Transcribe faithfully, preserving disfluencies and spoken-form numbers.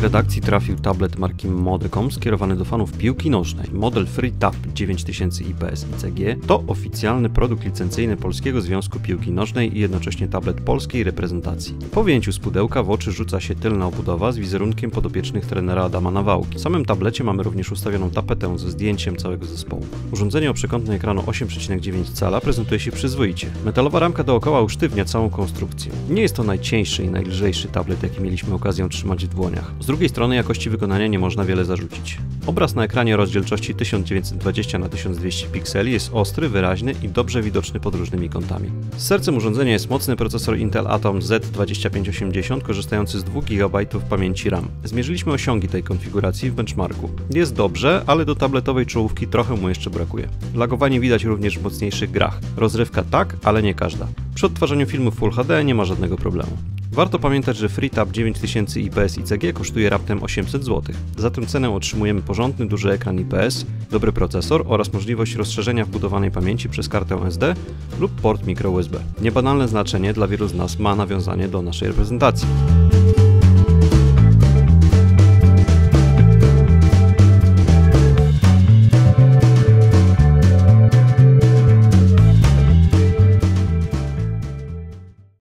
naszej redakcji trafił tablet marki Modecom skierowany do fanów piłki nożnej. Model FreeTAB dziewięć tysięcy I P S I C G to oficjalny produkt licencyjny Polskiego Związku Piłki Nożnej i jednocześnie tablet polskiej reprezentacji. Po wyjęciu z pudełka w oczy rzuca się tylna obudowa z wizerunkiem podopiecznych trenera Adama Nawałki. W samym tablecie mamy również ustawioną tapetę ze zdjęciem całego zespołu. Urządzenie o przekątnej ekranu osiem przecinek dziewięć cala prezentuje się przyzwoicie. Metalowa ramka dookoła usztywnia całą konstrukcję. Nie jest to najcieńszy i najlżejszy tablet, jaki mieliśmy okazję trzymać w dłoniach. Z drugiej strony jakości wykonania nie można wiele zarzucić. Obraz na ekranie o rozdzielczości tysiąc dziewięćset dwadzieścia na tysiąc dwieście pikseli jest ostry, wyraźny i dobrze widoczny pod różnymi kątami. Sercem urządzenia jest mocny procesor Intel Atom Z dwa tysiące pięćset osiemdziesiąt korzystający z dwóch gigabajtów pamięci RAM. Zmierzyliśmy osiągi tej konfiguracji w benchmarku. Jest dobrze, ale do tabletowej czołówki trochę mu jeszcze brakuje. Lagowanie widać również w mocniejszych grach. Rozrywka tak, ale nie każda. Przy odtwarzaniu filmów Full H D nie ma żadnego problemu. Warto pamiętać, że FreeTAB dziewięć tysięcy I P S I C G kosztuje raptem osiemset złotych. Za tę cenę otrzymujemy porządny, duży ekran I P S, dobry procesor oraz możliwość rozszerzenia wbudowanej pamięci przez kartę S D lub port mikro U S B. Niebanalne znaczenie dla wielu z nas ma nawiązanie do naszej reprezentacji.